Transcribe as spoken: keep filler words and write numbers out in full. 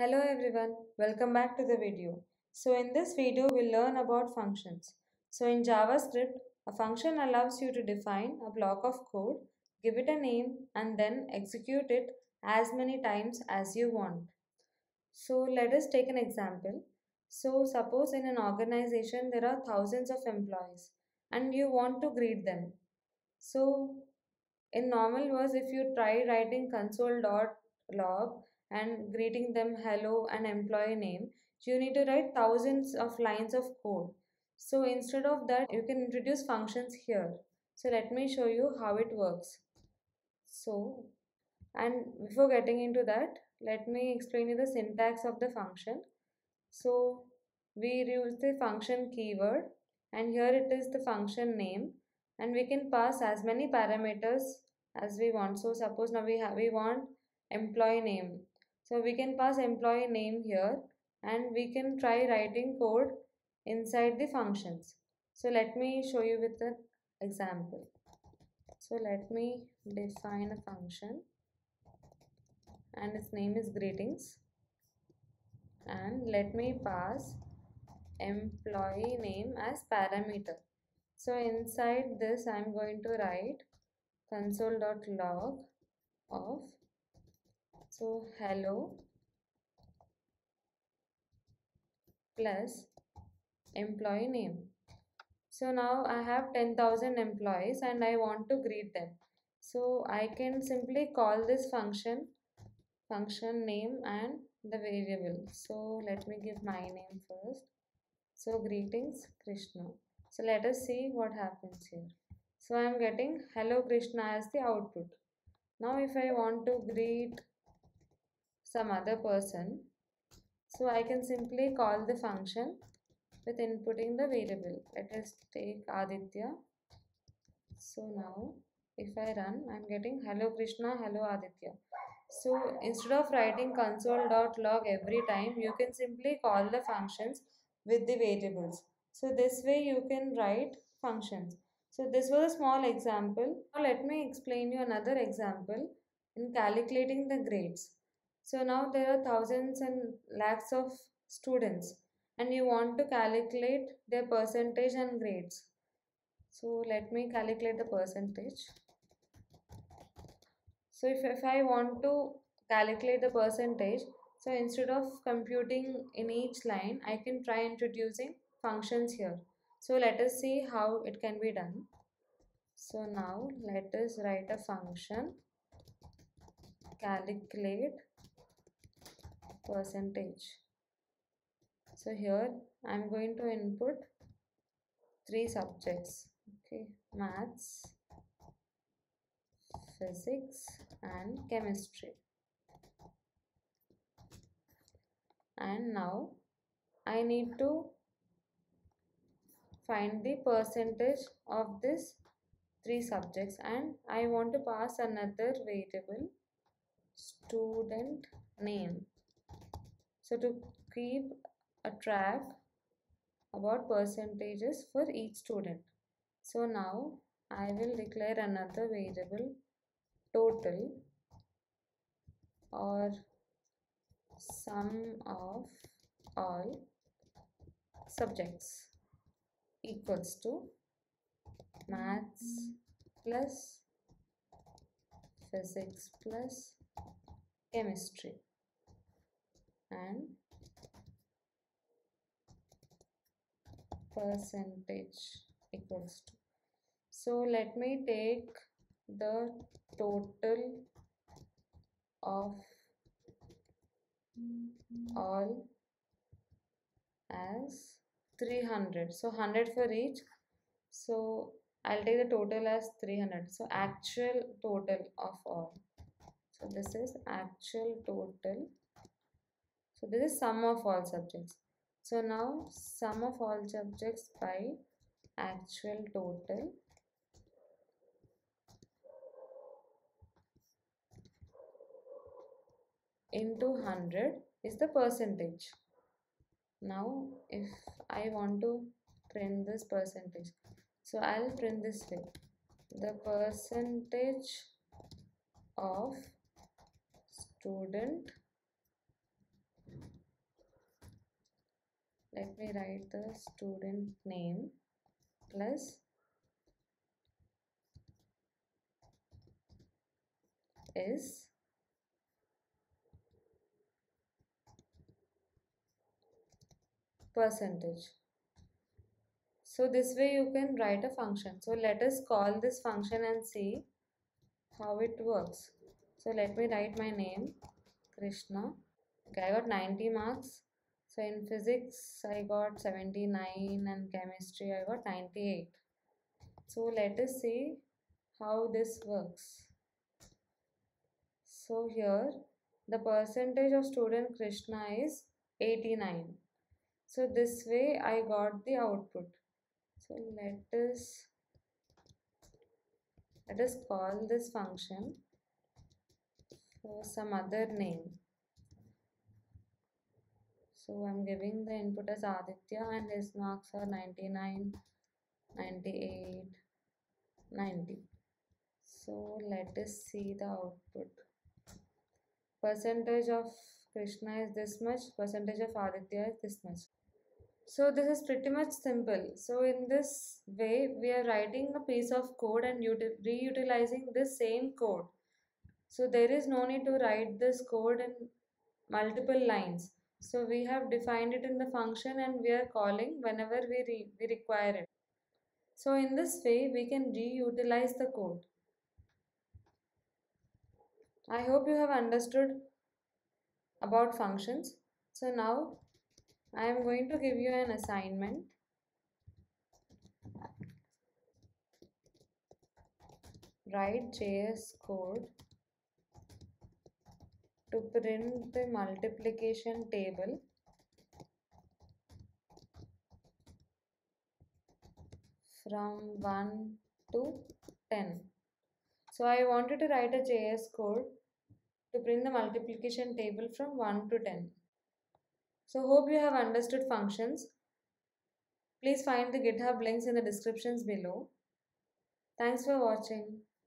Hello everyone, welcome back to the video. So in this video we'll learn about functions. So in JavaScript, a function allows you to define a block of code, give it a name and then execute it as many times as you want. So let us take an example. So suppose in an organization there are thousands of employees and you want to greet them. So in normal words, if you try writing console dot log and greeting them hello and employee name, you need to write thousands of lines of code. So instead of that, you can introduce functions here. So let me show you how it works. So, and before getting into that, let me explain you the syntax of the function. So we use the function keyword, and here it is the function name, and we can pass as many parameters as we want. So suppose now we have we want employee name. So we can pass employee name here, and we can try writing code inside the functions. So let me show you with an example. So let me define a function and its name is greetings, and let me pass employee name as parameter. So inside this I am going to write console dot log of so hello plus employee name. So now I have ten thousand employees and I want to greet them. So I can simply call this function, function name and the variable. So let me give my name first. So greetings Krishna. So let us see what happens here. So I am getting hello Krishna as the output. Now if I want to greet some other person, so I can simply call the function with inputting the variable. Let us take Aditya. So now if I run, I am getting hello Krishna, hello Aditya. So instead of writing console dot log every time, you can simply call the functions with the variables. So this way you can write functions. So this was a small example. Now let me explain you another example in calculating the grades. So now there are thousands and lakhs of students and you want to calculate their percentage and grades. So let me calculate the percentage. So if, if I want to calculate the percentage, so instead of computing in each line, I can try introducing functions here. So let us see how it can be done. So now let us write a function calculate percentage. So here I am going to input three subjects, okay, maths, physics and chemistry. And now I need to find the percentage of this three subjects, and I want to pass another variable, student name. So to keep a track about percentages for each student. So now I will declare another variable total or sum of all subjects equals to maths plus physics plus chemistry. And percentage equals to. So let me take the total of all as three hundred. So one hundred for each. So I'll take the total as three hundred. So actual total of all. So this is actual total. So this is sum of all subjects. So now sum of all subjects by actual total. Into one hundred is the percentage. Now if I want to print this percentage. So I'll print this way. The percentage of student let me write the student name plus is percentage. So this way you can write a function. So let us call this function and see how it works. So let me write my name, Krishna. Okay, I got ninety marks. So in physics I got seventy-nine and chemistry I got ninety-eight. So let us see how this works. So here the percentage of student Krishna is eighty-nine. So this way I got the output. So let us let us call this function for some other name. So I'm giving the input as Aditya and his marks are ninety-nine, ninety-eight, ninety. So let us see the output. Percentage of Krishna is this much, percentage of Aditya is this much. So this is pretty much simple. So in this way we are writing a piece of code and reutilizing this same code. So there is no need to write this code in multiple lines. So we have defined it in the function and we are calling whenever we, re we require it. So in this way we can reutilize the code. I hope you have understood about functions. So now I am going to give you an assignment. Write J S code to print the multiplication table from one to ten. So I wanted to write a J S code to print the multiplication table from one to ten. So hope you have understood functions. Please find the GitHub links in the descriptions below. Thanks for watching.